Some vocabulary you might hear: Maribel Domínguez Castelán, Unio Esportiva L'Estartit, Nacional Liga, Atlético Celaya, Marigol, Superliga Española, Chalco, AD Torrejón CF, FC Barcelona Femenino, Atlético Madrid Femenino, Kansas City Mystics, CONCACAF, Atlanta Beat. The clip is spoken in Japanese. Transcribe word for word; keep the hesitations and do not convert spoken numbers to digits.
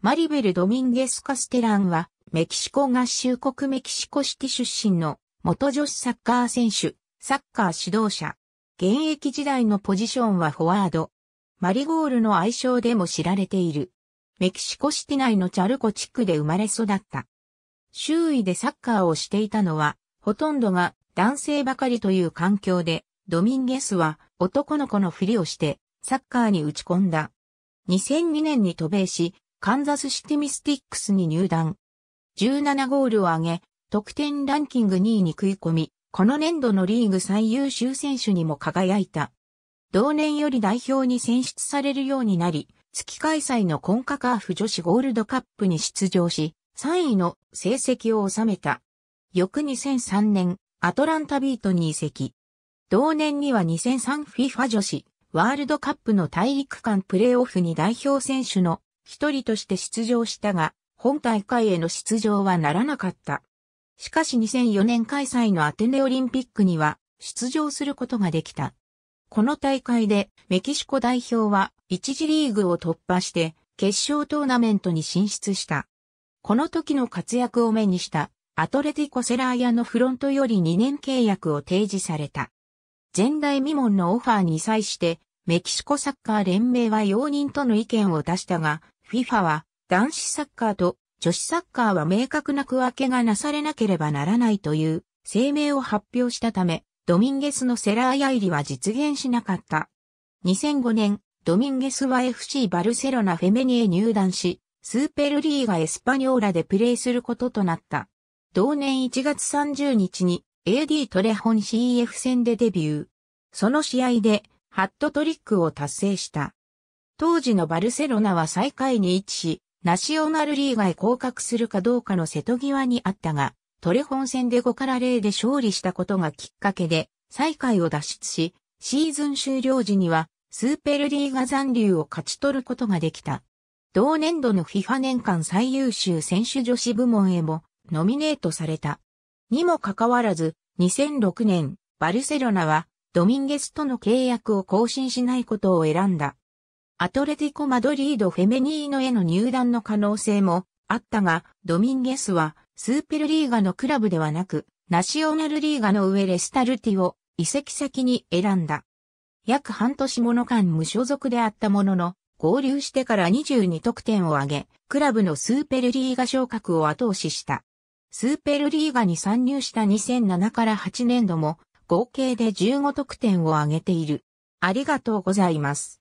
マリベル・ドミンゲス・カステランは、メキシコ合衆国メキシコシティ出身の元女子サッカー選手、サッカー指導者。現役時代のポジションはフォワード。マリゴールの愛称でも知られている。メキシコシティ内のチャルコ地区で生まれ育った。周囲でサッカーをしていたのは、ほとんどが男性ばかりという環境で、ドミンゲスは男の子のふりをして、サッカーに打ち込んだ。にせんにねんに渡米し、カンザスシティミスティックスに入団。じゅうななゴールを挙げ、得点ランキングにいに食い込み、この年度のリーグ最優秀選手にも輝いた。同年より代表に選出されるようになり、月開催のコンカカーフ女子ゴールドカップに出場し、さんいの成績を収めた。翌にせんさんねん、アトランタビートに移籍。同年にはにせんさん FIFA 女子ワールドカップの大陸間プレーオフに代表選手の一人として出場したが、本大会への出場はならなかった。しかしにせんよねん開催のアテネオリンピックには出場することができた。この大会でメキシコ代表はいちじリーグを突破して決勝トーナメントに進出した。この時の活躍を目にしたアトレティコ・セラーヤのフロントよりにねんけいやくを提示された。前代未聞のオファーに際してメキシコサッカー連盟は容認との意見を出したが、FIFA は男子サッカーと女子サッカーは明確な区分けがなされなければならないという声明を発表したため、ドミンゲスのセラーヤ入りは実現しなかった。にせんごねん、ドミンゲスは エフシー バルセロナフェメニへ入団し、スーペルリーガエスパニョーラでプレーすることとなった。同年いちがつさんじゅうにちに エーディー トレホン シーエフ 戦でデビュー。その試合でハットトリックを達成した。当時のバルセロナは最下位に位置し、ナショナルリーガへ降格するかどうかの瀬戸際にあったが、トレホン戦でごたいゼロで勝利したことがきっかけで、最下位を脱出し、シーズン終了時には、スーペルリーガ残留を勝ち取ることができた。同年度の FIFA 年間最優秀選手女子部門へも、ノミネートされた。にもかかわらず、にせんろくねん、バルセロナは、ドミンゲスとの契約を更新しないことを選んだ。アトレティコ・マドリード・フェメニーノへの入団の可能性もあったが、ドミンゲスは、スーペルリーガのクラブではなく、ナショナルリーガのウエレスタルティを移籍先に選んだ。約半年もの間無所属であったものの、合流してからにじゅうにとくてんを挙げ、クラブのスーペルリーガ昇格を後押しした。スーペルリーガに参入したにせんななからはちねんども、合計でじゅうごとくてんを挙げている。ありがとうございます。